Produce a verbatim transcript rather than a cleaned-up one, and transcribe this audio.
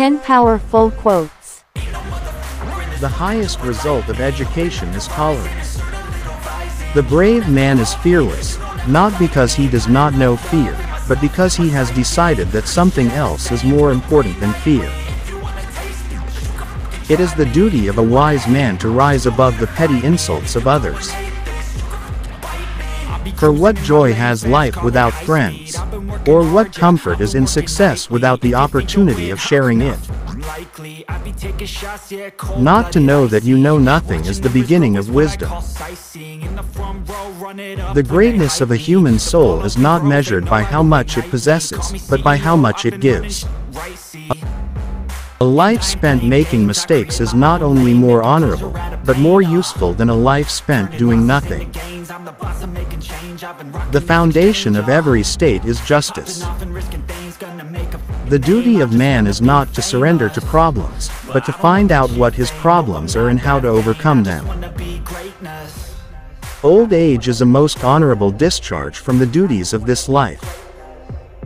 ten powerful quotes. The highest result of education is tolerance. The brave man is fearless, not because he does not know fear, but because he has decided that something else is more important than fear. It is the duty of a wise man to rise above the petty insults of others. For what joy has life without friends? Or what comfort is in success without the opportunity of sharing it? Not to know that you know nothing is the beginning of wisdom. The greatness of a human soul is not measured by how much it possesses, but by how much it gives. A life spent making mistakes is not only more honorable, but more useful than a life spent doing nothing. The foundation of every state is justice. The duty of man is not to surrender to problems, but to find out what his problems are and how to overcome them. Old age is a most honorable discharge from the duties of this life.